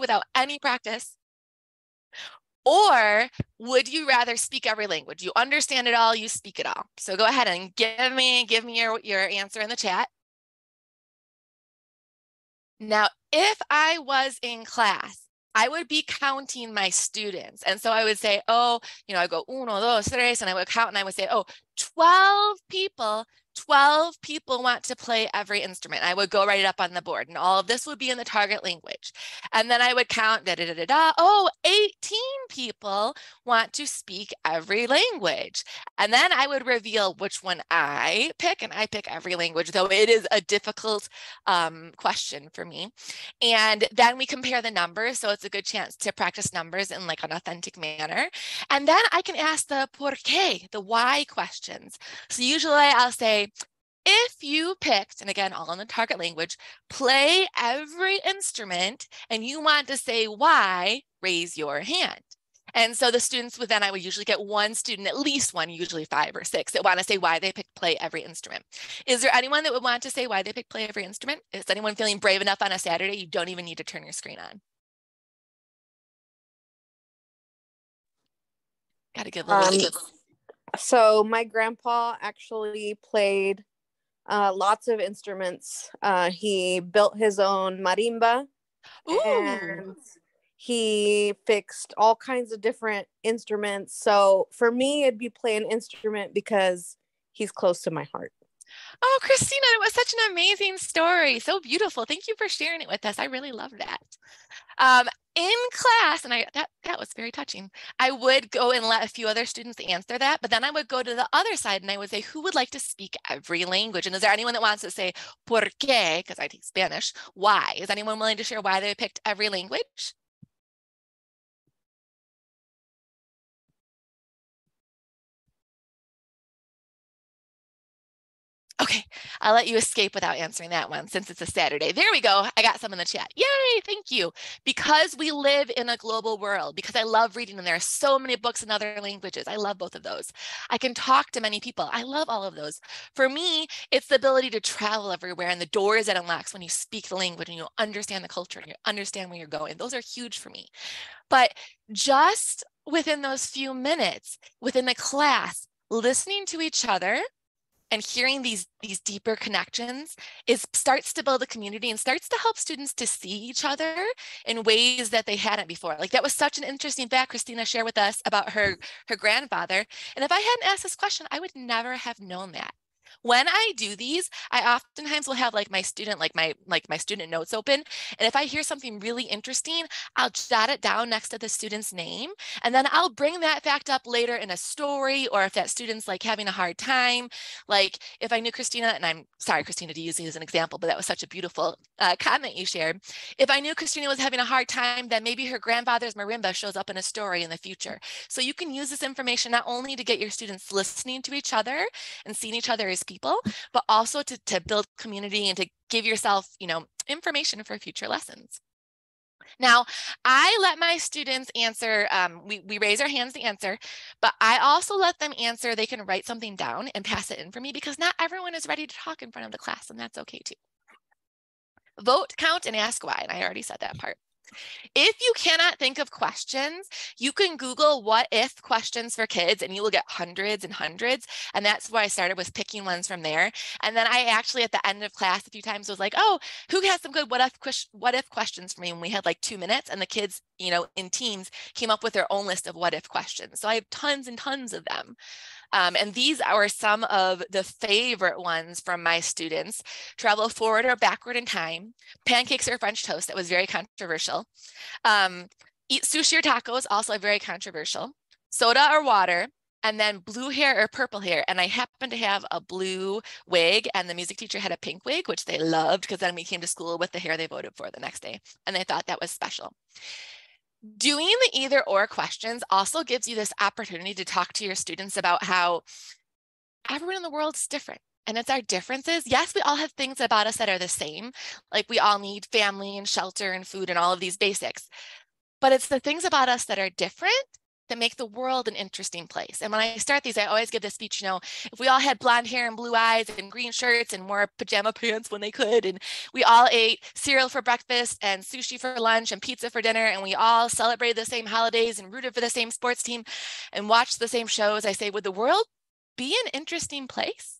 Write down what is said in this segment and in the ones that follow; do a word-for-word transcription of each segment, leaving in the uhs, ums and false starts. without any practice? Or would you rather speak every language? You understand it all, you speak it all. So go ahead and give me, give me your, your answer in the chat. Now, if I was in class, I would be counting my students. And so I would say, oh, you know, I go uno, dos, tres, and I would count and I would say, oh, twelve people, twelve people want to play every instrument. I would go write it up on the board and all of this would be in the target language. And then I would count, da, da, da, da, da. Oh, eighteen people want to speak every language. And then I would reveal which one I pick, and I pick every language, though it is a difficult um, question for me. And then we compare the numbers. So it's a good chance to practice numbers in like an authentic manner. And then I can ask the por qué, the why questions. So usually I'll say, if you picked, and again, all in the target language, play every instrument and you want to say why, raise your hand. And so the students would then, I would usually get one student, at least one, usually five or six, that want to say why they picked play every instrument. Is there anyone that would want to say why they picked play every instrument? Is anyone feeling brave enough on a Saturday you don't even need to turn your screen on? Got to give a little bit. Um, So my grandpa actually played uh, lots of instruments. Uh, he built his own marimba. Ooh. And he fixed all kinds of different instruments. So for me, it'd be play an instrument because he's close to my heart. Oh, Christina, it was such an amazing story. So beautiful. Thank you for sharing it with us. I really love that. Um, in class, and I that, that was very touching, I would go and let a few other students answer that, but then I would go to the other side and I would say, who would like to speak every language? And is there anyone that wants to say, por qué, because I teach Spanish, why? Is anyone willing to share why they picked every language? Okay, I'll let you escape without answering that one since it's a Saturday. There we go. I got some in the chat. Yay, thank you. Because we live in a global world, because I love reading and there are so many books in other languages. I love both of those. I can talk to many people. I love all of those. For me, it's the ability to travel everywhere and the doors that unlocks when you speak the language and you understand the culture and you understand where you're going. Those are huge for me. But just within those few minutes, within the class, listening to each other, and hearing these, these deeper connections is starts to build a community and starts to help students to see each other in ways that they hadn't before. Like that was such an interesting fact Christina shared with us about her, her grandfather. And if I hadn't asked this question, I would never have known that. When I do these, I oftentimes will have like my student, like my like my student notes open. And if I hear something really interesting, I'll jot it down next to the student's name. And then I'll bring that fact up later in a story, or if that student's like having a hard time, like if I knew Christina, and I'm sorry, Christina, to use you as an example, but that was such a beautiful uh, comment you shared. If I knew Christina was having a hard time, then maybe her grandfather's marimba shows up in a story in the future. So you can use this information not only to get your students listening to each other and seeing each other as people, but also to, to build community and to give yourself, you know, information for future lessons. Now, I let my students answer, um, we, we raise our hands to answer, but I also let them answer, they can write something down and pass it in for me because not everyone is ready to talk in front of the class, and that's okay too. Vote, count, and ask why, and I already said that part. If you cannot think of questions, you can Google what if questions for kids and you will get hundreds and hundreds. And that's where I started with picking ones from there. And then I actually at the end of class a few times was like, oh, who has some good what if, what if questions for me? And we had like two minutes and the kids, you know, in teams came up with their own list of what if questions. So I have tons and tons of them. Um, and these are some of the favorite ones from my students. Travel forward or backward in time. Pancakes or French toast. That was very controversial. Um, eat sushi or tacos. Also very controversial. Soda or water. And then blue hair or purple hair. And I happened to have a blue wig and the music teacher had a pink wig, which they loved because then we came to school with the hair they voted for the next day. And they thought that was special. Doing the either or questions also gives you this opportunity to talk to your students about how everyone in the world's different and it's our differences. Yes, we all have things about us that are the same, like we all need family and shelter and food and all of these basics, but it's the things about us that are different that make the world an interesting place. And when I start these, I always give this speech, you know, if we all had blonde hair and blue eyes and green shirts and wore pajama pants when they could, and we all ate cereal for breakfast and sushi for lunch and pizza for dinner, and we all celebrated the same holidays and rooted for the same sports team and watched the same shows, I say, would the world be an interesting place?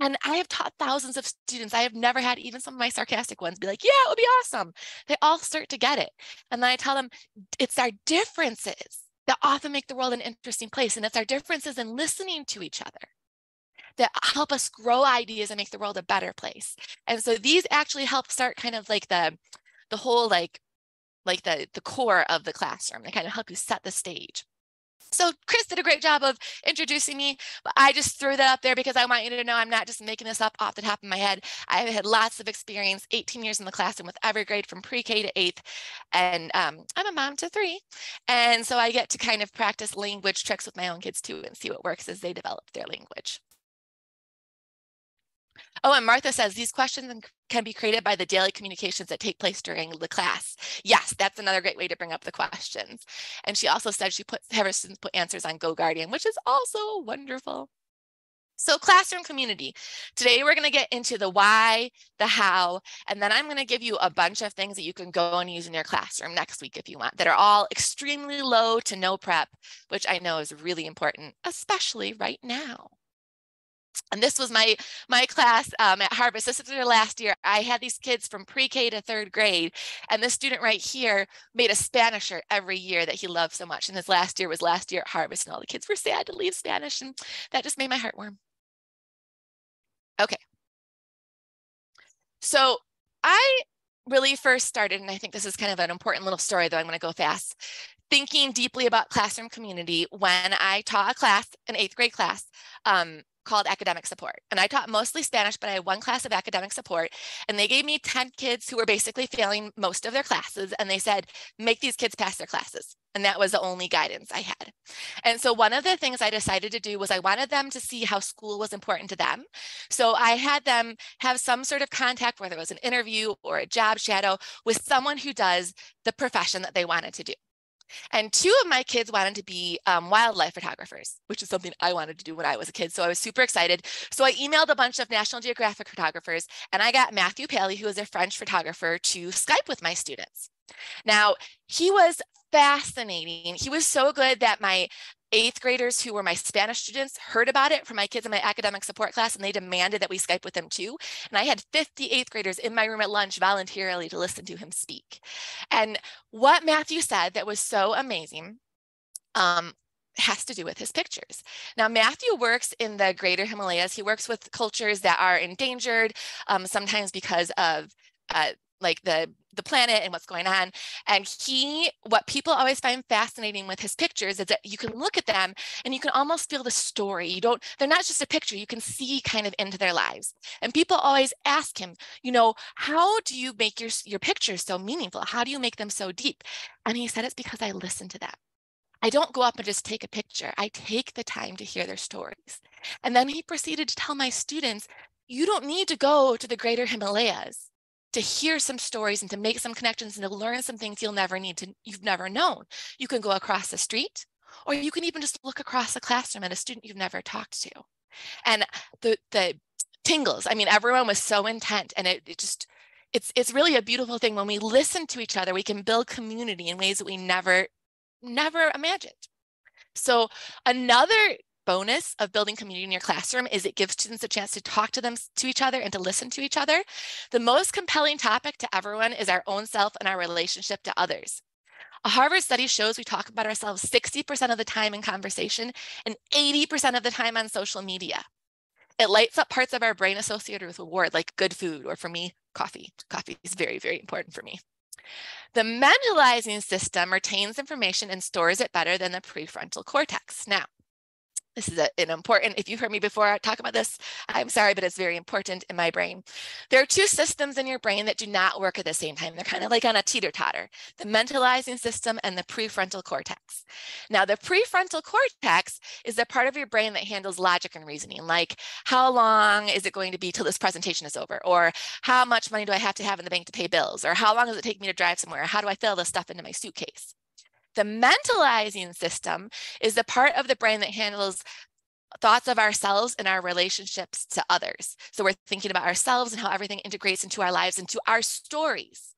And I have taught thousands of students. I have never had even some of my sarcastic ones be like, yeah, it would be awesome. They all start to get it. And then I tell them, it's our differences that often make the world an interesting place. And it's our differences in listening to each other that help us grow ideas and make the world a better place. And so these actually help start kind of like the, the whole, like, like the, the core of the classroom. They kind of help you set the stage. So Chris did a great job of introducing me, but I just threw that up there because I want you to know I'm not just making this up off the top of my head. I have had lots of experience, eighteen years in the classroom with every grade from pre-K to eighth, and um, I'm a mom to three. And so I get to kind of practice language tricks with my own kids too and see what works as they develop their language. Oh, and Martha says these questions can be created by the daily communications that take place during the class. Yes, that's another great way to bring up the questions. And she also said she put, her students put answers on GoGuardian, which is also wonderful. So classroom community. Today, we're going to get into the why, the how, and then I'm going to give you a bunch of things that you can go and use in your classroom next week if you want, that are all extremely low to no prep, which I know is really important, especially right now. And this was my, my class um, at Harvest. This was their last year. I had these kids from pre-K to third grade. And this student right here made a Spanish shirt every year that he loved so much. And his last year was last year at Harvest. And all the kids were sad to leave Spanish. And that just made my heart warm. Okay. So I really first started, and I think this is kind of an important little story, though I'm going to go fast, thinking deeply about classroom community when I taught a class, an eighth grade class, um, called academic support. And I taught mostly Spanish, but I had one class of academic support, and they gave me ten kids who were basically failing most of their classes. And they said, make these kids pass their classes. And that was the only guidance I had. And so one of the things I decided to do was I wanted them to see how school was important to them. So I had them have some sort of contact, whether it was an interview or a job shadow, with someone who does the profession that they wanted to do. And two of my kids wanted to be um, wildlife photographers, which is something I wanted to do when I was a kid. So I was super excited. So I emailed a bunch of National Geographic photographers, and I got Matthew Paley, who is a French photographer, to Skype with my students. Now, he was fascinating. He was so good that my eighth graders who were my Spanish students heard about it from my kids in my academic support class, and they demanded that we Skype with them too. And I had fifty eighth graders in my room at lunch voluntarily to listen to him speak. And what Matthew said that was so amazing um, has to do with his pictures. Now, Matthew works in the greater Himalayas. He works with cultures that are endangered, um, sometimes because of uh, like the the planet and what's going on. And he, what people always find fascinating with his pictures is that you can look at them and you can almost feel the story. You don't, they're not just a picture, you can see kind of into their lives. And people always ask him, you know, how do you make your, your pictures so meaningful? How do you make them so deep? And he said, it's because I listen to them. I don't go up and just take a picture. I take the time to hear their stories. And then he proceeded to tell my students, you don't need to go to the greater Himalayas to hear some stories and to make some connections and to learn some things you'll never need to, you've never known. You can go across the street, or you can even just look across the classroom at a student you've never talked to. And the the tingles, I mean, everyone was so intent, and it, it just, it's it's really a beautiful thing. When we listen to each other, we can build community in ways that we never, never imagined. So another bonus of building community in your classroom is it gives students a chance to talk to them, to each other, and to listen to each other. The most compelling topic to everyone is our own self and our relationship to others. A Harvard study shows we talk about ourselves sixty percent of the time in conversation and eighty percent of the time on social media. It lights up parts of our brain associated with reward, like good food, or for me, coffee. Coffee is very, very important for me. The mentalizing system retains information and stores it better than the prefrontal cortex. Now, this is a, an important, if you've heard me before talk about this, I'm sorry, but it's very important in my brain. There are two systems in your brain that do not work at the same time. They're kind of like on a teeter-totter, the mentalizing system and the prefrontal cortex. Now, the prefrontal cortex is the part of your brain that handles logic and reasoning, like how long is it going to be till this presentation is over, or how much money do I have to have in the bank to pay bills, or how long does it take me to drive somewhere, or how do I fill this stuff into my suitcase? The mentalizing system is the part of the brain that handles thoughts of ourselves and our relationships to others. So we're thinking about ourselves and how everything integrates into our lives, into our stories.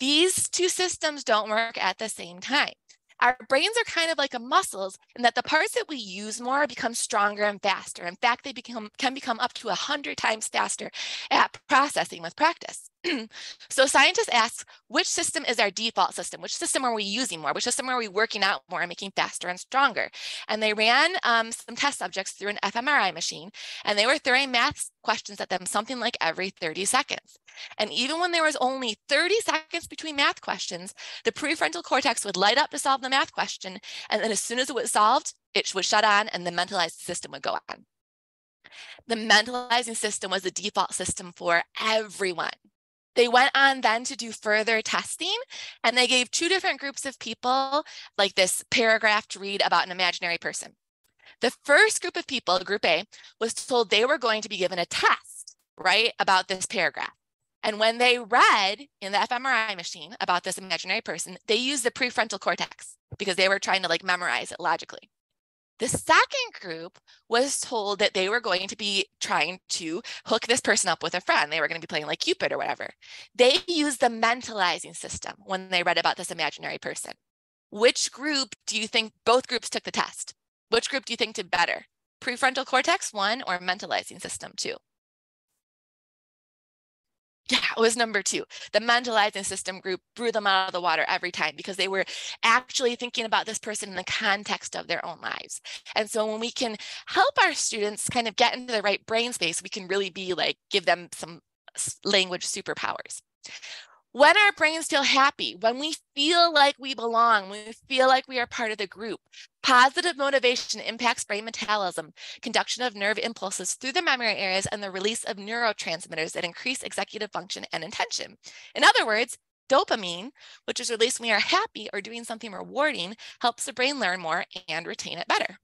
These two systems don't work at the same time. Our brains are kind of like a muscles in that the parts that we use more become stronger and faster. In fact, they become can become up to one hundred times faster at processing with practice. So scientists ask, which system is our default system? Which system are we using more? Which system are we working out more and making faster and stronger? And they ran um, some test subjects through an fMRI machine, and they were throwing math questions at them something like every thirty seconds. And even when there was only thirty seconds between math questions, the prefrontal cortex would light up to solve the math question. And then as soon as it was solved, it would shut on and the mentalized system would go on. The mentalizing system was the default system for everyone. They went on then to do further testing, and they gave two different groups of people like this paragraph to read about an imaginary person. The first group of people, group A, was told they were going to be given a test, right, about this paragraph. And when they read in the fMRI machine about this imaginary person, they used the prefrontal cortex because they were trying to like memorize it logically. The second group was told that they were going to be trying to hook this person up with a friend. They were going to be playing like Cupid or whatever. They used the mentalizing system when they read about this imaginary person. Which group do you think both groups took the test? Which group do you think did better? Prefrontal cortex one or mentalizing system two? Yeah, it was number two. The mentalizing system group blew them out of the water every time because they were actually thinking about this person in the context of their own lives. And so when we can help our students kind of get into the right brain space, we can really be like, give them some language superpowers. When our brains feel happy, when we feel like we belong, when we feel like we are part of the group, positive motivation impacts brain metabolism, conduction of nerve impulses through the memory areas, and the release of neurotransmitters that increase executive function and attention. In other words, dopamine, which is released when we are happy or doing something rewarding, helps the brain learn more and retain it better.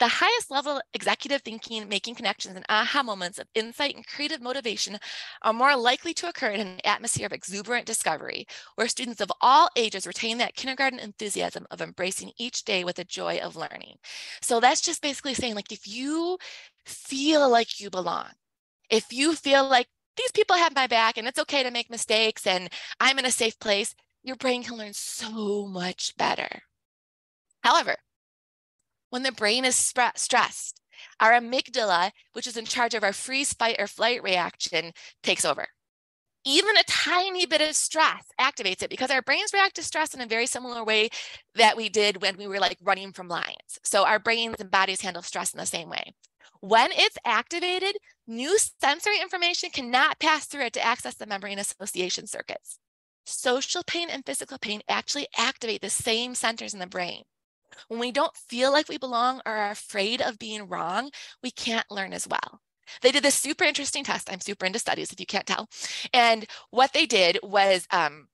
The highest level executive thinking, making connections, and aha moments of insight and creative motivation are more likely to occur in an atmosphere of exuberant discovery, where students of all ages retain that kindergarten enthusiasm of embracing each day with the joy of learning. So that's just basically saying, like, if you feel like you belong, if you feel like these people have my back and it's okay to make mistakes and I'm in a safe place, your brain can learn so much better. However, when the brain is stressed, our amygdala, which is in charge of our freeze, fight, or flight reaction, takes over. Even a tiny bit of stress activates it because our brains react to stress in a very similar way that we did when we were like running from lions. So our brains and bodies handle stress in the same way. When it's activated, new sensory information cannot pass through it to access the memory and association circuits. Social pain and physical pain actually activate the same centers in the brain. When we don't feel like we belong or are afraid of being wrong, we can't learn as well. They did this super interesting test. I'm super into studies, if you can't tell. And what they did was, um,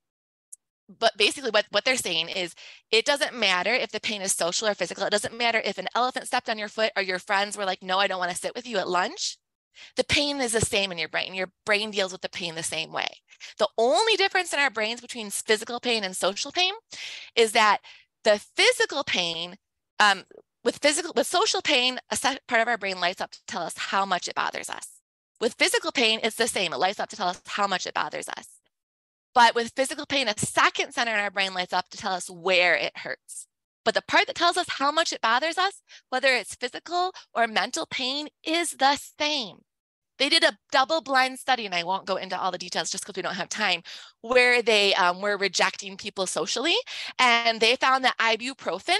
but basically what, what they're saying is, it doesn't matter if the pain is social or physical. It doesn't matter if an elephant stepped on your foot or your friends were like, no, I don't want to sit with you at lunch. The pain is the same in your brain. Your brain deals with the pain the same way. The only difference in our brains between physical pain and social pain is that the physical pain, um, with physical, with social pain, a part of our brain lights up to tell us how much it bothers us. With physical pain, it's the same. It lights up to tell us how much it bothers us. But with physical pain, a second center in our brain lights up to tell us where it hurts. But the part that tells us how much it bothers us, whether it's physical or mental pain, is the same. They did a double-blind study, and I won't go into all the details just because we don't have time, where they um, were rejecting people socially. And they found that ibuprofen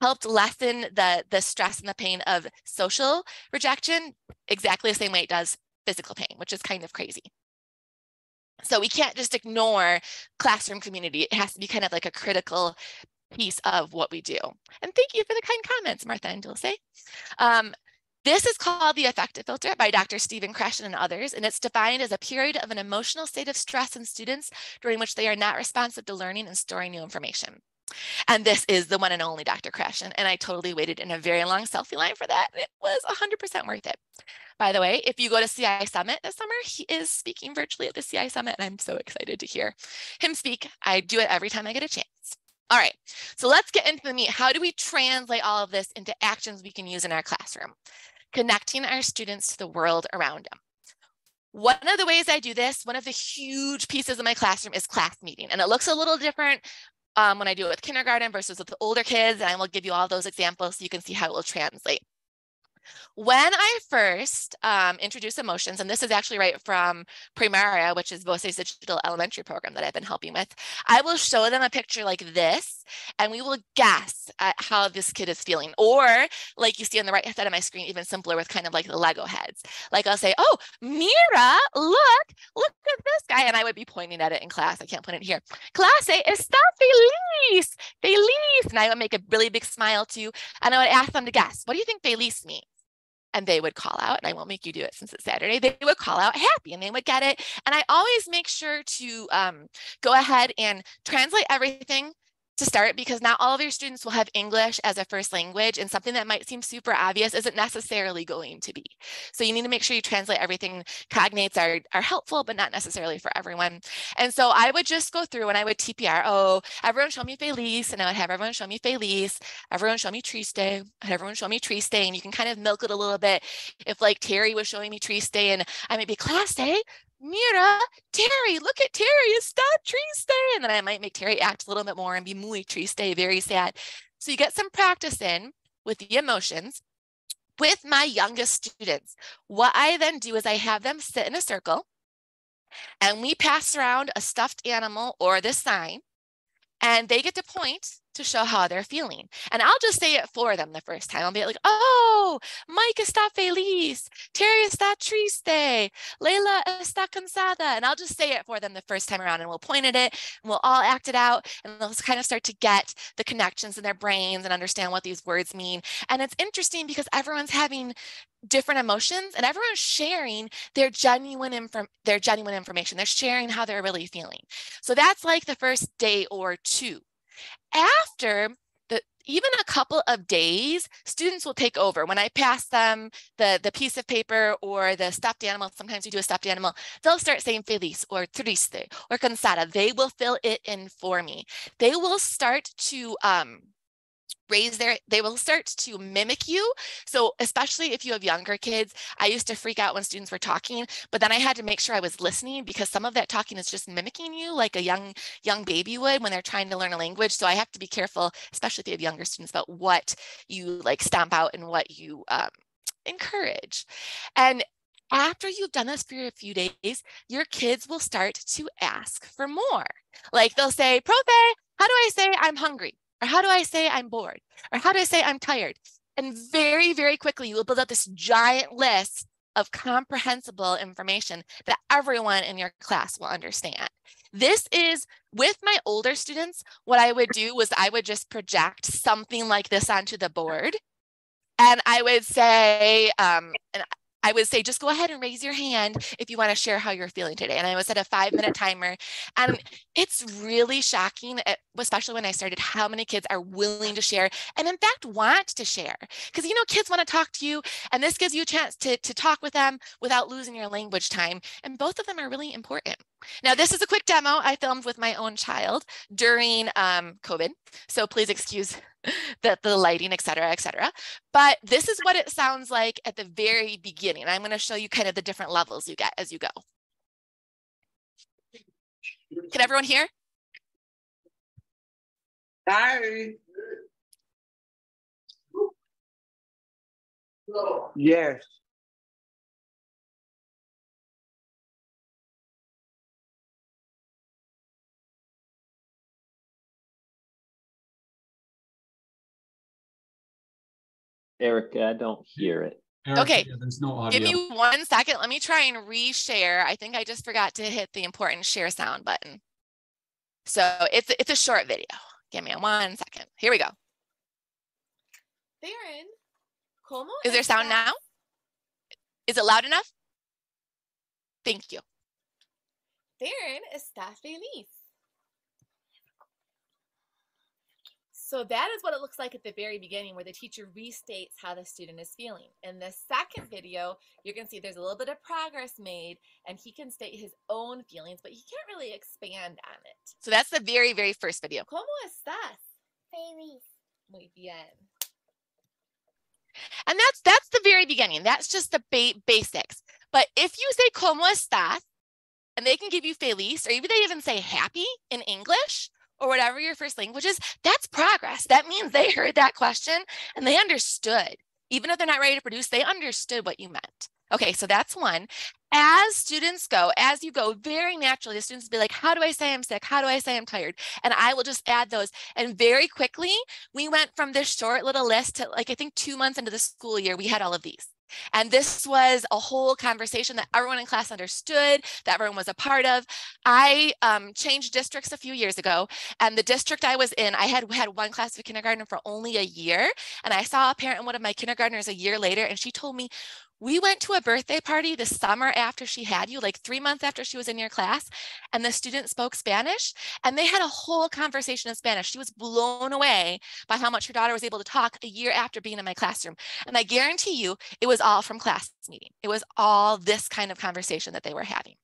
helped lessen the, the stress and the pain of social rejection exactly the same way it does physical pain, which is kind of crazy. So we can't just ignore classroom community. It has to be kind of like a critical piece of what we do. And thank you for the kind comments, Martha and Dulce. Um, This is called the affective filter by Doctor Stephen Krashen and others, and it's defined as a period of an emotional state of stress in students during which they are not responsive to learning and storing new information. And this is the one and only Doctor Krashen, and I totally waited in a very long selfie line for that. It was one hundred percent worth it. By the way, if you go to C I Summit this summer, he is speaking virtually at the C I Summit, and I'm so excited to hear him speak. I do it every time I get a chance. All right, so let's get into the meat. How do we translate all of this into actions we can use in our classroom? Connecting our students to the world around them. One of the ways I do this, one of the huge pieces of my classroom is class meeting, and it looks a little different um, when I do it with kindergarten versus with the older kids, and I will give you all those examples so you can see how it will translate. When I first um, introduced emotions, and this is actually right from Primaria, which is BOSE's digital elementary program that I've been helping with, I will show them a picture like this, and we will guess at how this kid is feeling. Or like you see on the right side of my screen, even simpler with kind of like the Lego heads. Like I'll say, oh, Mira, look, look at this guy. And I would be pointing at it in class. I can't point it here. Clase está feliz, feliz. And I would make a really big smile too. And I would ask them to guess, what do you think feliz means? And they would call out, and I won't make you do it since it's Saturday, they would call out happy, and they would get it. And I always make sure to um, go ahead and translate everything to start, because not all of your students will have English as a first language, and something that might seem super obvious isn't necessarily going to be. So you need to make sure you translate everything. Cognates are, are helpful, but not necessarily for everyone. And so I would just go through and I would T P R, oh, everyone show me feliz, and I would have everyone show me feliz, everyone show me triste, and everyone show me triste, and you can kind of milk it a little bit. If like Terry was showing me triste, and I might be class day, Mira, Terry, look at Terry, está triste. And then I might make Terry act a little bit more and be muy triste, very sad. So you get some practice in with the emotions. With my youngest students, what I then do is I have them sit in a circle, and we pass around a stuffed animal or this sign, and they get to point to show how they're feeling. And I'll just say it for them the first time. I'll be like, oh, Mike está feliz, Terry está triste, Layla está cansada. And I'll just say it for them the first time around, and we'll point at it, and we'll all act it out, and they'll kind of start to get the connections in their brains and understand what these words mean. And it's interesting because everyone's having different emotions, and everyone's sharing their genuine inform their genuine information. They're sharing how they're really feeling. So that's like the first day or two. After the even a couple of days, students will take over. When I pass them the, the piece of paper or the stuffed animal, sometimes we do a stuffed animal, they'll start saying feliz or triste or cansada. They will fill it in for me. They will start to um, raise their, they will start to mimic you. So especially if you have younger kids, I used to freak out when students were talking, but then I had to make sure I was listening, because some of that talking is just mimicking you like a young, young baby would when they're trying to learn a language. So I have to be careful, especially if you have younger students, about what you like stamp out and what you um, encourage. And after you've done this for a few days, your kids will start to ask for more. Like they'll say, Profe, how do I say I'm hungry? Or how do I say I'm bored? Or how do I say I'm tired? And very, very quickly, you will build up this giant list of comprehensible information that everyone in your class will understand. This is, with my older students, what I would do was I would just project something like this onto the board. And I would say, um, and I would say, just go ahead and raise your hand if you want to share how you're feeling today. And I would set a five minute timer. And it's really shocking, especially when I started, how many kids are willing to share and in fact want to share. Because, you know, kids want to talk to you, and this gives you a chance to, to talk with them without losing your language time. And both of them are really important. Now, this is a quick demo I filmed with my own child during um, COVID. So please excuse the, the lighting, et cetera, et cetera. But this is what it sounds like at the very beginning. I'm going to show you kind of the different levels you get as you go. Can everyone hear? Hi. Yes. Erica, I don't hear it. Erica, okay, yeah, there's no audio. Give me one second. Let me try and reshare. I think I just forgot to hit the important share sound button. So it's it's a short video. Give me one second. Here we go. Baron, ¿cómo is there sound now? Is it loud enough? Thank you. Baron está feliz. So that is what it looks like at the very beginning, where the teacher restates how the student is feeling. In the second video, you can see there's a little bit of progress made, and he can state his own feelings, but he can't really expand on it. So that's the very, very first video. ¿Cómo estás? feliz. Muy bien. And that's that's the very beginning. That's just the ba basics. But if you say ¿Cómo estás? And they can give you feliz, or even they even say happy in English, or whatever your first language is, that's progress. That means they heard that question and they understood. Even if they're not ready to produce, they understood what you meant. Okay, so that's one. As students go, as you go, very naturally, the students will be like, how do I say I'm sick? How do I say I'm tired? And I will just add those. And very quickly, we went from this short little list to, like, I think two months into the school year, we had all of these. And this was a whole conversation that everyone in class understood, that everyone was a part of. I um, changed districts a few years ago, and the district I was in, I had had one class of kindergarten for only a year. And I saw a parent in one of my kindergartners a year later, and she told me, we went to a birthday party the summer after she had you, like three months after she was in your class, and the student spoke Spanish, and they had a whole conversation in Spanish. She was blown away by how much her daughter was able to talk a year after being in my classroom. And I guarantee you, it was all from class meeting. It was all this kind of conversation that they were having.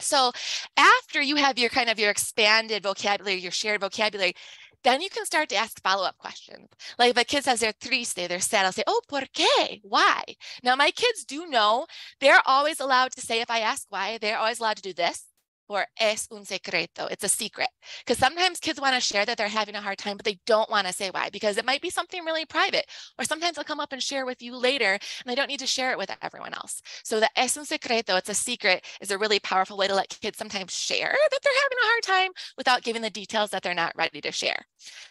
So after you have your kind of your expanded vocabulary, your shared vocabulary, then you can start to ask follow-up questions. Like if a kid says they're triste, they're sad, I'll say, oh, ¿por qué? Why? Now, my kids do know, they're always allowed to say, if I ask why, they're always allowed to do this, or es un secreto, it's a secret. Because sometimes kids want to share that they're having a hard time, but they don't want to say why, because it might be something really private, or sometimes they'll come up and share with you later, and they don't need to share it with everyone else. So the es un secreto, it's a secret, is a really powerful way to let kids sometimes share that they're having a hard time without giving the details that they're not ready to share.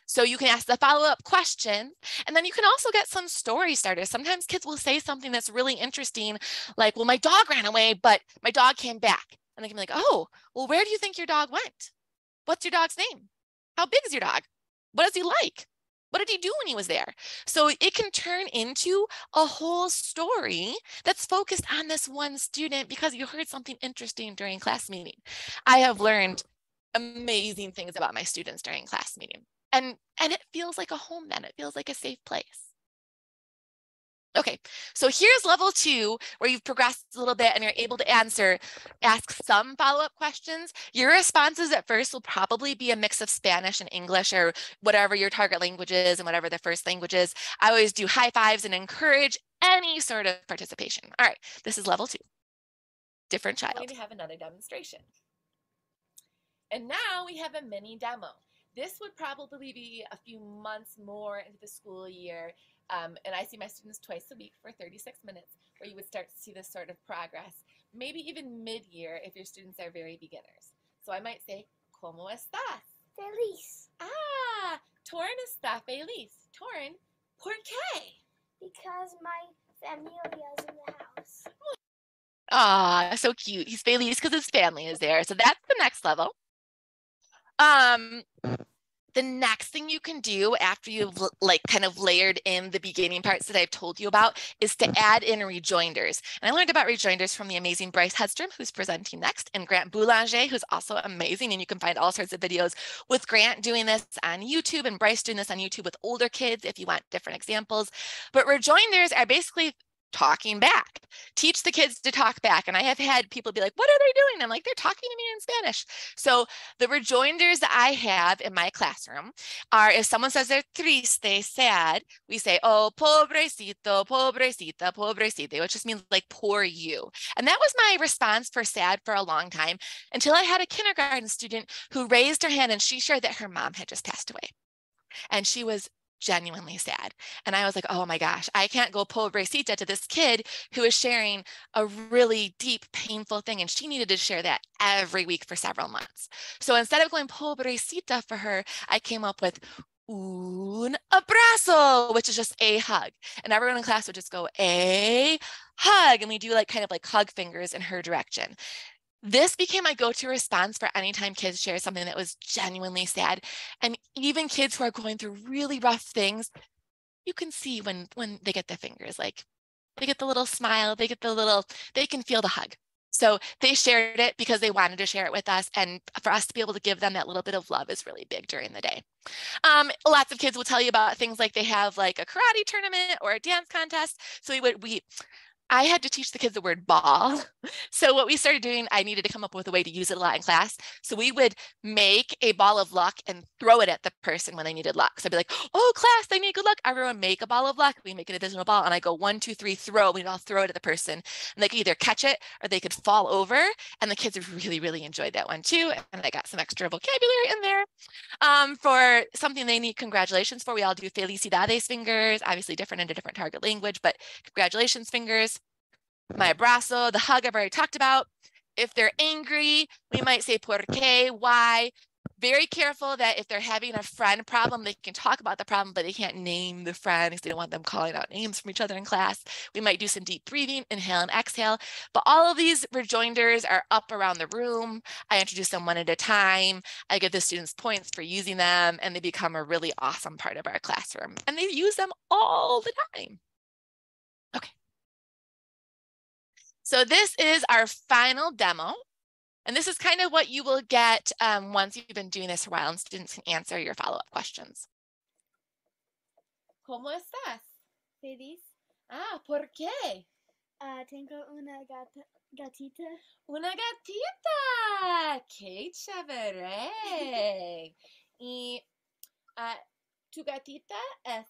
So you can ask the follow-up question, and then you can also get some story starters. Sometimes kids will say something that's really interesting, like, well, my dog ran away, but my dog came back. And they can be like, oh, well, where do you think your dog went? What's your dog's name? How big is your dog? What is he like? What did he do when he was there? So it can turn into a whole story that's focused on this one student because you heard something interesting during class meeting. I have learned amazing things about my students during class meeting. And, and it feels like a home then. It feels like a safe place. Okay, so here's level two, where you've progressed a little bit and you're able to answer, ask some follow-up questions. Your responses at first will probably be a mix of Spanish and English, or whatever your target language is and whatever the first language is. I always do high fives and encourage any sort of participation. All right, this is level two. Different child. We're going to have another demonstration. And now we have a mini demo. This would probably be a few months more into the school year. Um, and I see my students twice a week for thirty-six minutes, where you would start to see this sort of progress, maybe even mid-year if your students are very beginners. So I might say, ¿Cómo estás? Feliz. Ah, Torrin está feliz. Torrin, ¿por qué? Because my family is in the house. Ah, so cute. He's feliz because his family is there. So that's the next level. Um... The next thing you can do after you've like kind of layered in the beginning parts that I've told you about is to add in rejoinders. And I learned about rejoinders from the amazing Bryce Hedstrom, who's presenting next, and Grant Boulanger, who's also amazing. And you can find all sorts of videos with Grant doing this on YouTube and Bryce doing this on YouTube with older kids if you want different examples. But rejoinders are basically talking back. Teach the kids to talk back. And I have had people be like, what are they doing? I'm like, they're talking to me in Spanish. So the rejoinders that I have in my classroom are, if someone says they're triste, sad, we say, oh, pobrecito, pobrecita, pobrecito, which just means like poor you. And that was my response for sad for a long time, until I had a kindergarten student who raised her hand and she shared that her mom had just passed away. And she was genuinely sad. And I was like, oh my gosh, I can't go pobrecita to this kid who is sharing a really deep, painful thing. And she needed to share that every week for several months. So instead of going pobrecita for her, I came up with un abrazo, which is just a hug. And everyone in class would just go a hug. And we do like kind of like hug fingers in her direction. This became my go-to response for anytime kids share something that was genuinely sad. And even kids who are going through really rough things, you can see when, when they get the fingers, like they get the little smile, they get the little, they can feel the hug. So they shared it because they wanted to share it with us. And for us to be able to give them that little bit of love is really big during the day. Um, lots of kids will tell you about things like they have like a karate tournament or a dance contest. So we would, we, I had to teach the kids the word ball. So what we started doing, I needed to come up with a way to use it a lot in class. So we would make a ball of luck and throw it at the person when they needed luck. So I'd be like, oh, class, I need good luck. Everyone make a ball of luck. We make an additional ball. And I go one, two, three, throw. We'd all throw it at the person. And they could either catch it or they could fall over. And the kids really, really enjoyed that one too. And I got some extra vocabulary in there um, for something they need congratulations for. We all do felicidades fingers, obviously different into different target language, but congratulations fingers. My abrazo, the hug I've already talked about. If they're angry, we might say por qué, why. Very careful that if they're having a friend problem, they can talk about the problem, but they can't name the friend because they don't want them calling out names from each other in class. We might do some deep breathing, inhale and exhale. But all of these rejoinders are up around the room. I introduce them one at a time. I give the students points for using them, and they become a really awesome part of our classroom. And they use them all the time. Okay. So this is our final demo. And this is kind of what you will get um, once you've been doing this for a while and students can answer your follow-up questions. ¿Cómo estás? Feliz. Ah, ¿por qué? Uh, tengo una gata, gatita. Una gatita. ¡Qué chévere! ¿Y uh, tu gatita es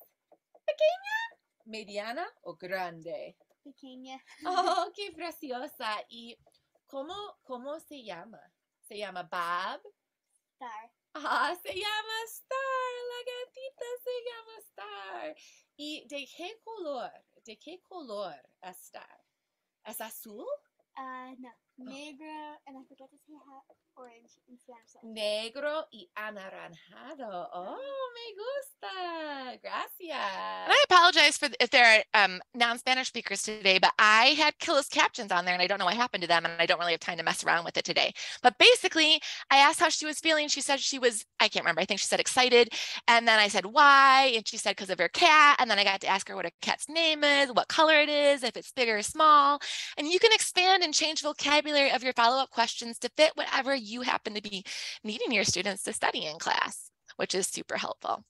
pequeña, mediana o grande? Pequeña. Oh, qué preciosa. ¿Y cómo, cómo se llama? ¿Se llama Bob? Star. Ah, se llama Star. La gatita se llama Star. ¿Y de qué color? ¿De qué color es Star? ¿Es azul? Uh, no. Negro, oh. And I forgot to say orange in Spanish. Negro y anaranjado. Oh, me gusta. Gracias. And I apologize for if there are um, non-Spanish speakers today, but I had Killa's captions on there and I don't know what happened to them and I don't really have time to mess around with it today. But basically, I asked how she was feeling. She said she was, I can't remember, I think she said excited. And then I said why, and she said because of her cat. And then I got to ask her what her cat's name is, what color it is, if it's big or small. And you can expand and change vocabulary of your follow-up questions to fit whatever you happen to be needing your students to study in class, which is super helpful.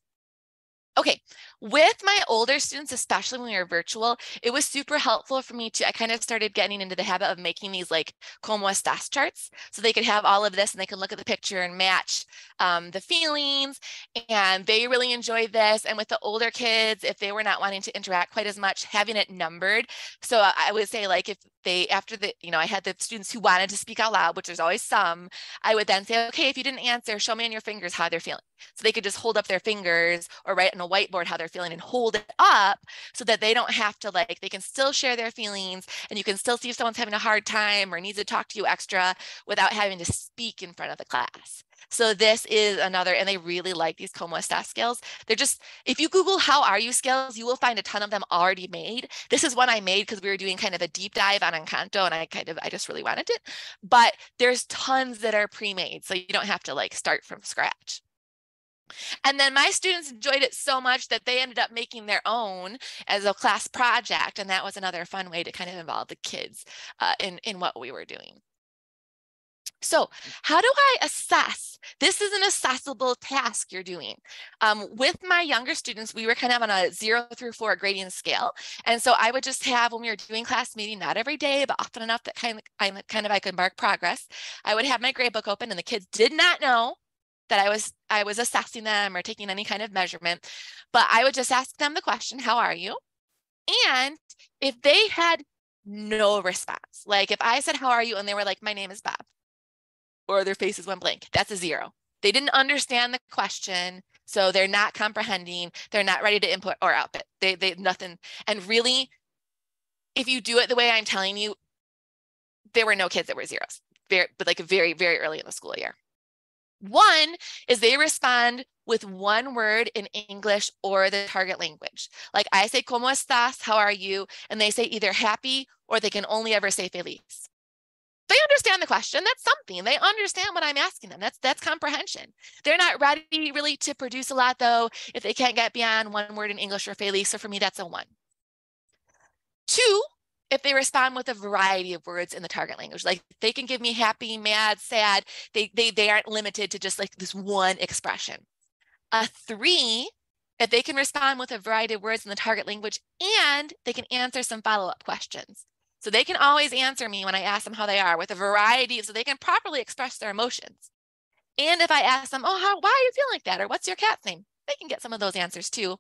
Okay, with my older students, especially when we were virtual, it was super helpful for me to, I kind of started getting into the habit of making these like como estas charts so they could have all of this and they could look at the picture and match um, the feelings, and they really enjoyed this. And with the older kids, if they were not wanting to interact quite as much, having it numbered. So I would say like if they, after the, you know, I had the students who wanted to speak out loud, which there's always some, I would then say, okay, if you didn't answer, show me on your fingers how they're feeling. So they could just hold up their fingers or write on a whiteboard how they're feeling and hold it up so that they don't have to like, they can still share their feelings and you can still see if someone's having a hard time or needs to talk to you extra without having to speak in front of the class. So this is another, and they really like these como estas scales. They're just, if you Google how are you scales, you will find a ton of them already made. This is one I made because we were doing kind of a deep dive on Encanto and I kind of, I just really wanted it, but there's tons that are pre-made. So you don't have to like start from scratch. And then my students enjoyed it so much that they ended up making their own as a class project. And that was another fun way to kind of involve the kids uh, in, in what we were doing. So how do I assess? This is an assessable task you're doing. Um, with my younger students, we were kind of on a zero through four grading scale. And so I would just have, when we were doing class meeting, not every day, but often enough that kind of, I, kind of I could mark progress. I would have my grade book open and the kids did not know that I was I was assessing them or taking any kind of measurement, but I would just ask them the question, how are you? And if they had no response, like if I said, how are you? And they were like, my name is Bob, or their faces went blank, that's a zero. They didn't understand the question, so they're not comprehending, they're not ready to input or output, they, they nothing. And really, if you do it the way I'm telling you, there were no kids that were zeros, very, but like very, very early in the school year. One is they respond with one word in English or the target language. Like I say, ¿Cómo estás? How are you? And they say either happy or they can only ever say feliz. They understand the question. That's something. They understand what I'm asking them. That's that's comprehension. They're not ready really to produce a lot though if they can't get beyond one word in English or feliz. So for me, that's a one. Two, if they respond with a variety of words in the target language, like they can give me happy, mad, sad, they, they, they aren't limited to just like this one expression. A three, if they can respond with a variety of words in the target language and they can answer some follow-up questions. So they can always answer me when I ask them how they are with a variety, so they can properly express their emotions. And if I ask them, oh, how, why are you feeling like that? Or what's your cat's name? They can get some of those answers too.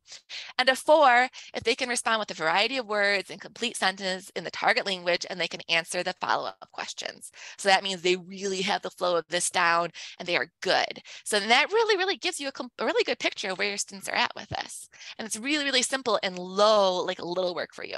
And a four, if they can respond with a variety of words and complete sentences in the target language, and they can answer the follow-up questions. So that means they really have the flow of this down and they are good. So that really, really gives you a, a really good picture of where your students are at with this. And it's really, really simple and low, like a little work for you.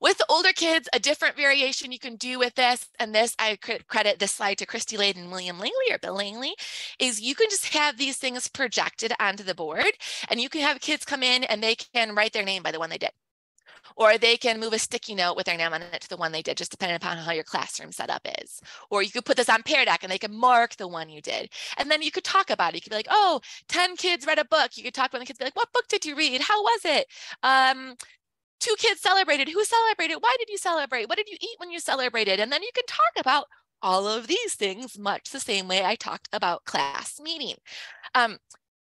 With the older kids, a different variation you can do with this, and this I credit this slide to Christy Layden and William Langley, or Bill Langley, is you can just have these things projected onto the board, and you can have kids come in and they can write their name by the one they did. Or they can move a sticky note with their name on it to the one they did, just depending upon how your classroom setup is. Or you could put this on Pear Deck and they can mark the one you did. And then you could talk about it. You could be like, oh, ten kids read a book. You could talk about the kids, be like, what book did you read? How was it? Um, Two kids celebrated. Who celebrated? Why did you celebrate? What did you eat when you celebrated? And then you can talk about all of these things much the same way I talked about class meeting. Um,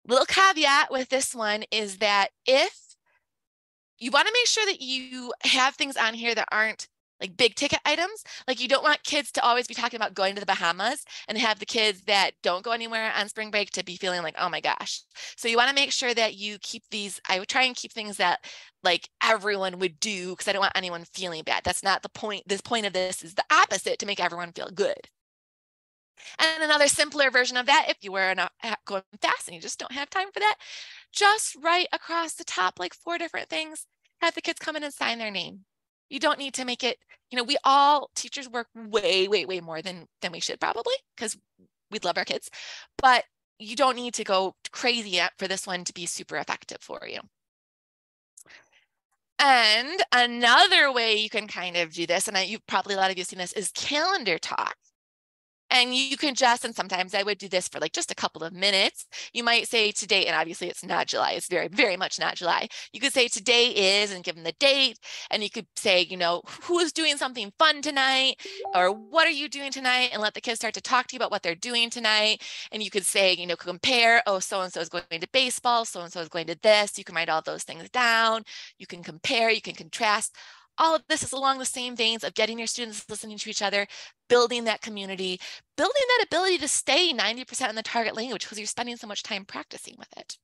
little caveat with this one is that if you want to make sure that you have things on here that aren't like big ticket items, like you don't want kids to always be talking about going to the Bahamas and have the kids that don't go anywhere on spring break to be feeling like, oh my gosh. So you want to make sure that you keep these, I would try and keep things that like everyone would do, because I don't want anyone feeling bad. That's not the point. This point of this is the opposite, to make everyone feel good. And another simpler version of that, if you were not going fast and you just don't have time for that, just write across the top like four different things, have the kids come in and sign their name. You don't need to make it, you know, we all, teachers work way, way, way more than, than we should probably, because we'd love our kids, but you don't need to go crazy for this one to be super effective for you. And another way you can kind of do this, and I, you probably, a lot of you have seen this, is calendar talk. And you can just, and sometimes I would do this for like just a couple of minutes. You might say today, and obviously it's not July, it's very, very much not July. You could say today is, and give them the date. And you could say, you know, who's doing something fun tonight? Or what are you doing tonight? And let the kids start to talk to you about what they're doing tonight. And you could say, you know, compare, oh, so-and-so is going to baseball, so-and-so is going to this. You can write all those things down. You can compare, you can contrast. All of this is along the same veins of getting your students listening to each other, building that community, building that ability to stay ninety percent in the target language because you're spending so much time practicing with it.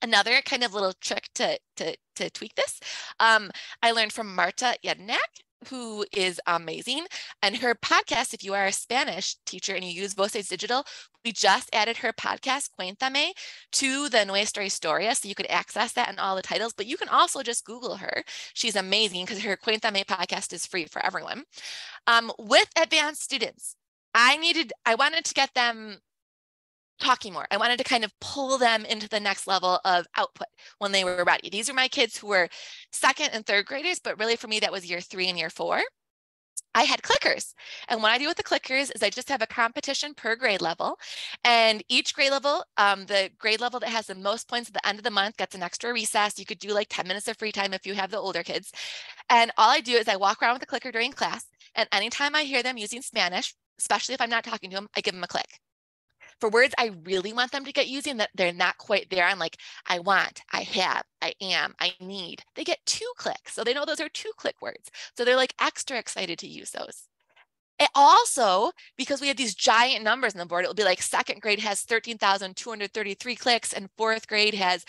Another kind of little trick to, to, to tweak this, um, I learned from Marta Yednak, who is amazing. And her podcast, if you are a Spanish teacher and you use Voces Digital, we just added her podcast, Cuéntame, to the Nuestra Historia. So you could access that and all the titles, but you can also just Google her. She's amazing because her Cuéntame podcast is free for everyone. Um, with advanced students, I needed, I wanted to get them talking more. I wanted to kind of pull them into the next level of output when they were ready. These are my kids who were second and third graders, but really for me, that was year three and year four. I had clickers. And what I do with the clickers is I just have a competition per grade level. And each grade level, um, the grade level that has the most points at the end of the month gets an extra recess. You could do like ten minutes of free time if you have the older kids. And all I do is I walk around with the clicker during class. And anytime I hear them using Spanish, especially if I'm not talking to them, I give them a click. For words I really want them to get using that they're not quite there, I'm like, I want, I have, I am, I need. They get two clicks. So they know those are two click words. So they're like extra excited to use those. It also, because we have these giant numbers on the board, it'll be like second grade has thirteen thousand two hundred thirty-three clicks and fourth grade has,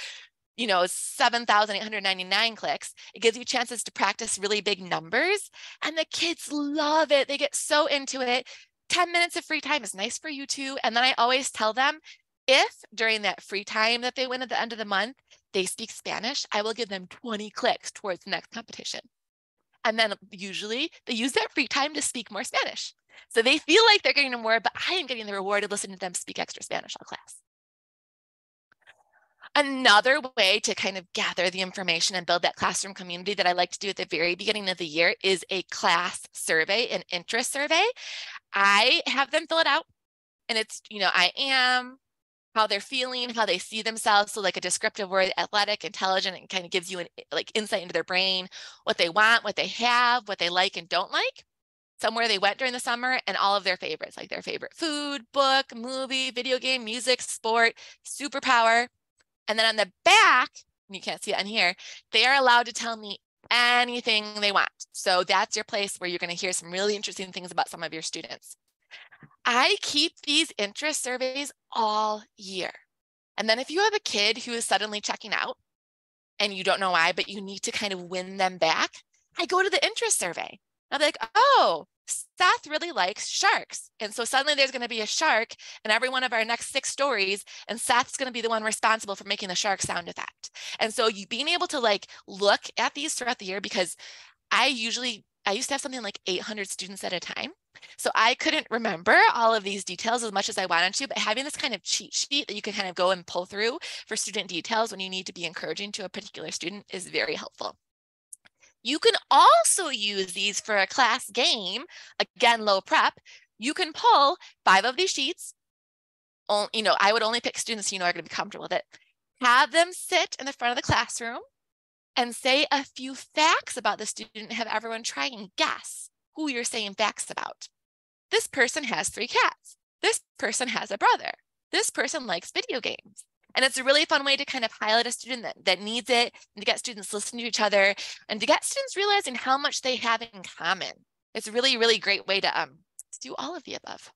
you know, seven thousand eight hundred ninety-nine clicks. It gives you chances to practice really big numbers. And the kids love it. They get so into it. ten minutes of free time is nice for you too. And then I always tell them, if during that free time that they win at the end of the month, they speak Spanish, I will give them twenty clicks towards the next competition. And then usually they use that free time to speak more Spanish. So they feel like they're getting a reward, but I am getting the reward of listening to them speak extra Spanish all class. Another way to kind of gather the information and build that classroom community that I like to do at the very beginning of the year is a class survey, an interest survey. I have them fill it out, and it's, you know, I am, how they're feeling, how they see themselves. So like a descriptive word, athletic, intelligent, and kind of gives you an like insight into their brain, what they want, what they have, what they like and don't like, somewhere they went during the summer, and all of their favorites, like their favorite food, book, movie, video game, music, sport, superpower. And then on the back, you can't see it on here, they are allowed to tell me anything they want. So that's your place where you're going to hear some really interesting things about some of your students. I keep these interest surveys all year. And then if you have a kid who is suddenly checking out and you don't know why, but you need to kind of win them back, I go to the interest survey. I'll be like, oh, Seth really likes sharks. And so suddenly there's going to be a shark in every one of our next six stories. And Seth's going to be the one responsible for making the shark sound effect. And so you being able to like look at these throughout the year, because I usually, I used to have something like eight hundred students at a time. So I couldn't remember all of these details as much as I wanted to, but having this kind of cheat sheet that you can kind of go and pull through for student details when you need to be encouraging to a particular student is very helpful. You can also use these for a class game, again, low prep. You can pull five of these sheets. Only, you know, I would only pick students you know are going to be comfortable with it. Have them sit in the front of the classroom and say a few facts about the student. Have everyone try and guess who you're saying facts about. This person has three cats. This person has a brother. This person likes video games. And it's a really fun way to kind of highlight a student that, that needs it, and to get students listening to each other, and to get students realizing how much they have in common. It's a really, really great way to um, do all of the above.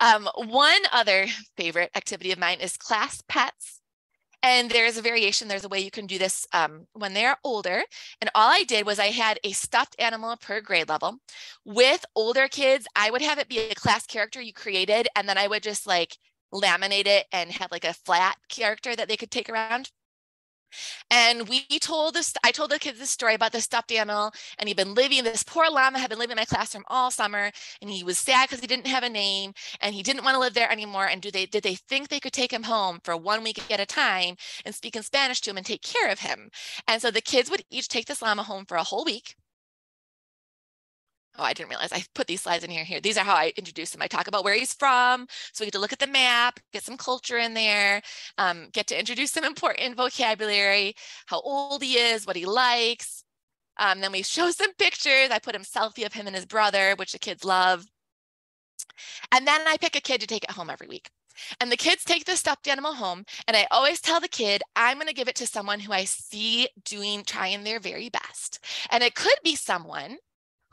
Um, one other favorite activity of mine is class pets. And there's a variation. There's a way you can do this um, when they're older. And all I did was I had a stuffed animal per grade level. With older kids, I would have it be a class character you created, and then I would just like laminate it and have like a flat character that they could take around. And we told this, I told the kids this story about the stuffed animal, and he'd been living, this poor llama had been living in my classroom all summer, and he was sad because he didn't have a name and he didn't want to live there anymore. And do they, did they think they could take him home for one week at a time and speak in Spanish to him and take care of him? And so the kids would each take this llama home for a whole week. Oh, I didn't realize I put these slides in here. Here, these are how I introduce him. I talk about where he's from, so we get to look at the map, get some culture in there, um, get to introduce some important vocabulary, how old he is, what he likes. Um, then we show some pictures. I put a selfie of him and his brother, which the kids love. And then I pick a kid to take it home every week. And the kids take the stuffed animal home, and I always tell the kid, I'm going to give it to someone who I see doing, trying their very best. And it could be someone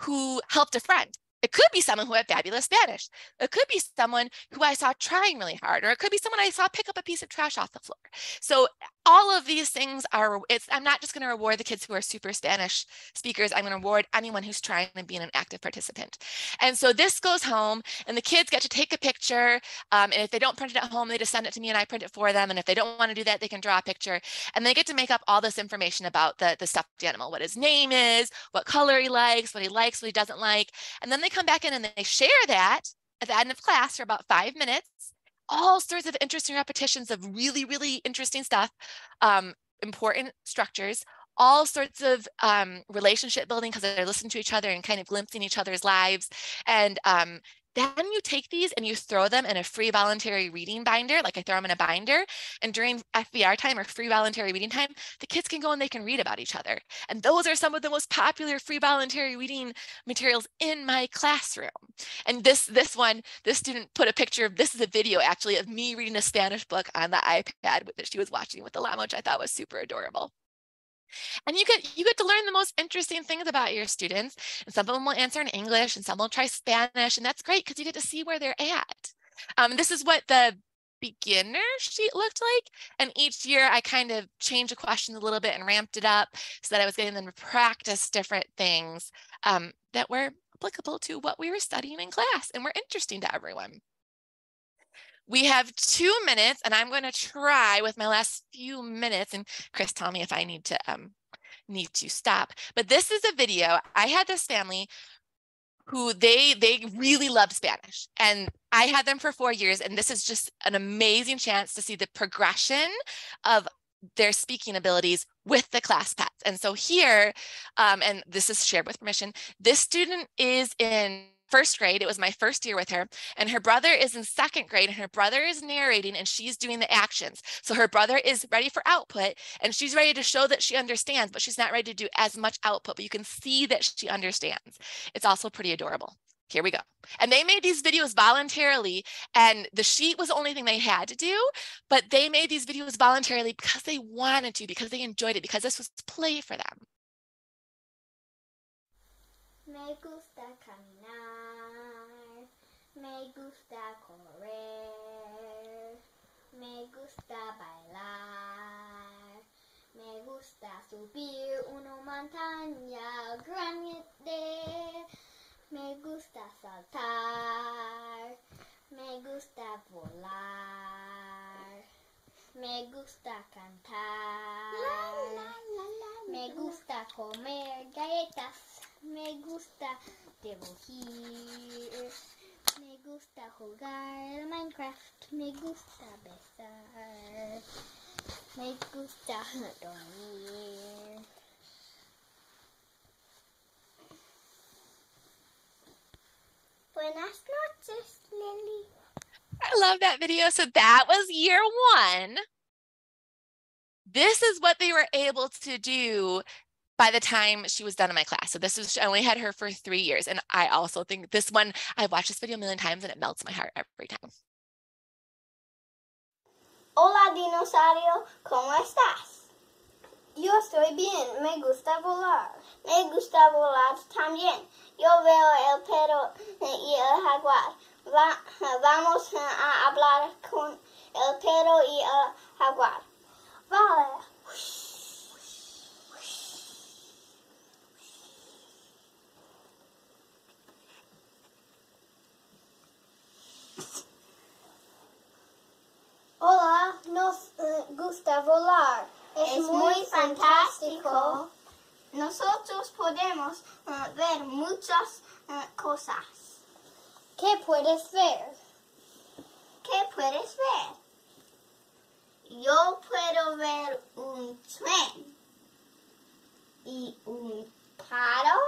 who helped a friend. It could be someone who had fabulous Spanish. It could be someone who I saw trying really hard, or it could be someone I saw pick up a piece of trash off the floor. So all of these things are, it's, I'm not just going to reward the kids who are super Spanish speakers. I'm going to reward anyone who's trying and being an active participant. And so this goes home, and the kids get to take a picture. Um, and if they don't print it at home, they just send it to me and I print it for them. And if they don't want to do that, they can draw a picture, and they get to make up all this information about the, the stuffed animal, what his name is, what color he likes, what he likes, what he doesn't like. And then they come back in and they share that at the end of class for about five minutes, all sorts of interesting repetitions of really, really interesting stuff, um, important structures, all sorts of um, relationship building, because they're listening to each other and kind of glimpsing each other's lives. And um, then you take these and you throw them in a free voluntary reading binder, like I throw them in a binder. And during F V R time, or free voluntary reading time, the kids can go and they can read about each other. And those are some of the most popular free voluntary reading materials in my classroom. And this, this one, this student put a picture of, this is a video actually of me reading a Spanish book on the iPad that she was watching with the llama, which I thought was super adorable. And you get, you get to learn the most interesting things about your students. And some of them will answer in English, and some will try Spanish. And that's great, because you get to see where they're at. Um, this is what the beginner sheet looked like. And each year I kind of changed the questions a little bit and ramped it up so that I was getting them to practice different things um, that were applicable to what we were studying in class and were interesting to everyone. We have two minutes, and I'm going to try with my last few minutes. And Chris, tell me if I need to um, need to stop. But this is a video. I had this family who they they really loved Spanish, and I had them for four years. And this is just an amazing chance to see the progression of their speaking abilities with the class pets. And so here, um, and this is shared with permission. This student is in first grade. It was my first year with her, and her brother is in second grade, and her brother is narrating and she's doing the actions. So her brother is ready for output, and she's ready to show that she understands, but she's not ready to do as much output, but you can see that she understands. It's also pretty adorable. here we go. And they made these videos voluntarily, and the sheet was the only thing they had to do, but they made these videos voluntarily because they wanted to, because they enjoyed it, because this was play for them. Me gusta caminar, me gusta correr, me gusta bailar, me gusta subir una montaña grande. Me gusta saltar, me gusta volar, me gusta cantar, la, la, la, la, me gusta comer galletas, me gusta dibujar, me gusta jugar Minecraft, me gusta besar, me gusta dormir. Buenas noches, Lily. I love that video. So that was year one. This is what they were able to do by the time she was done in my class. So this is, I only had her for three years. And I also think this one, I've watched this video a million times and it melts my heart every time. Hola, dinosaurio. ¿Cómo estás? Yo estoy bien. Me gusta volar. Me gusta volar también. Yo veo el perro y el jaguar. Va, vamos a hablar con el perro y el jaguar. Vale. Hola, nos gusta volar. Es, es muy fantástico. fantástico. Nosotros podemos uh, ver muchas uh, cosas. ¿Qué puedes ver? ¿Qué puedes ver? Yo puedo ver un tren y un carro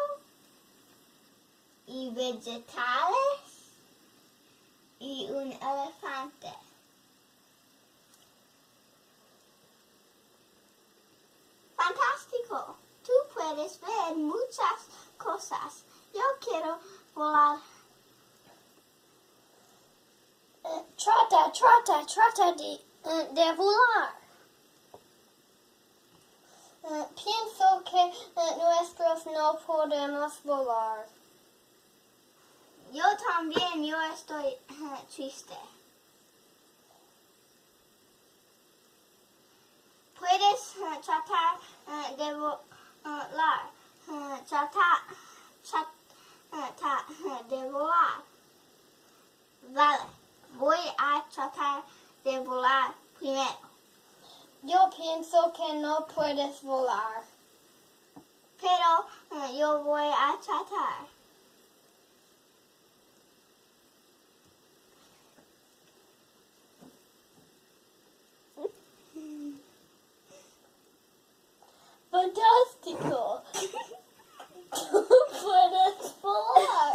y vegetales y un elefante. Fantástico. Tú puedes ver muchas cosas. Yo quiero volar. Uh, trata, trata, trata de, uh, de volar. Uh, pienso que uh, nosotros no podemos volar. Yo también, yo estoy uh, triste. Puedes uh, tratar uh, de volar. Uh, la, uh, chata, chata, chata de volar. Vale, voy a tratar de volar primero. Yo pienso que no puedes volar. Pero uh, yo voy a tratar. Fantástico. Tú puedes volar.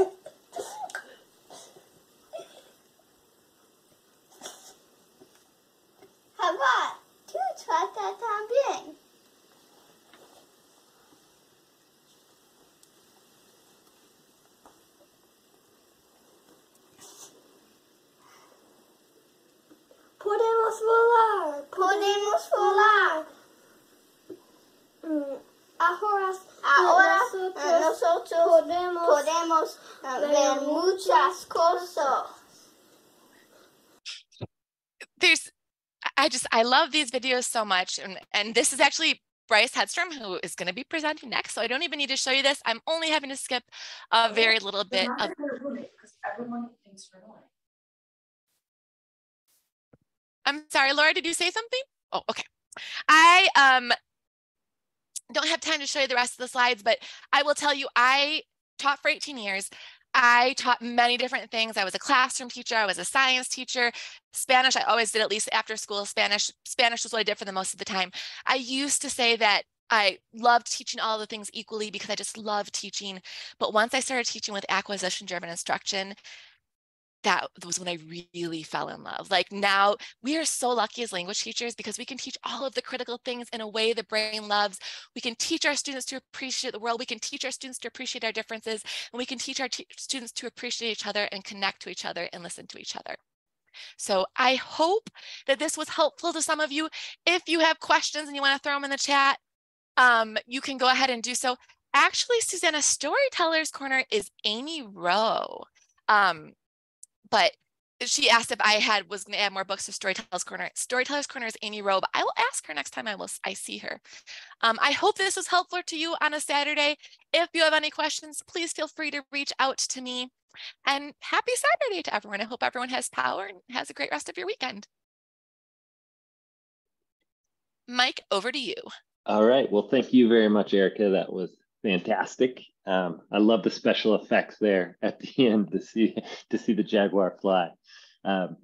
Jaguar, tú trata también. Podemos volar. Podemos volar. Ahora, ahora nosotros, nosotros podemos, podemos ver muchas cosas. There's, I just, I love these videos so much. And, and this is actually Bryce Hedstrom, who is going to be presenting next. So I don't even need to show you this. I'm only having to skip a very little bit of. I'm sorry, Laura, did you say something? Oh, okay. I, um, don't have time to show you the rest of the slides, but I will tell you, I taught for eighteen years. I taught many different things. I was a classroom teacher. I was a science teacher. Spanish, I always did at least after school. Spanish, Spanish was what I did for the most of the time. I used to say that I loved teaching all the things equally because I just loved teaching. But once I started teaching with acquisition-driven instruction, that was when I really fell in love. Like, now we are so lucky as language teachers because we can teach all of the critical things in a way the brain loves. We can teach our students to appreciate the world. We can teach our students to appreciate our differences, and we can teach our te- students to appreciate each other and connect to each other and listen to each other. So I hope that this was helpful to some of you. If you have questions and you want to throw them in the chat, um, you can go ahead and do so. Actually, Susanna, Storyteller's Corner is Amy Rowe. Um, but she asked if I had was going to add more books to Storyteller's Corner. Storyteller's Corner is Amy Rowe, but I will ask her next time I will I see her. Um, I hope this was helpful to you on a Saturday. If you have any questions, please feel free to reach out to me. And happy Saturday to everyone. I hope everyone has power and has a great rest of your weekend. Mike, over to you. All right. Well, thank you very much, Erica. That was fantastic. Um, I love the special effects there at the end to see to see the jaguar fly. Um,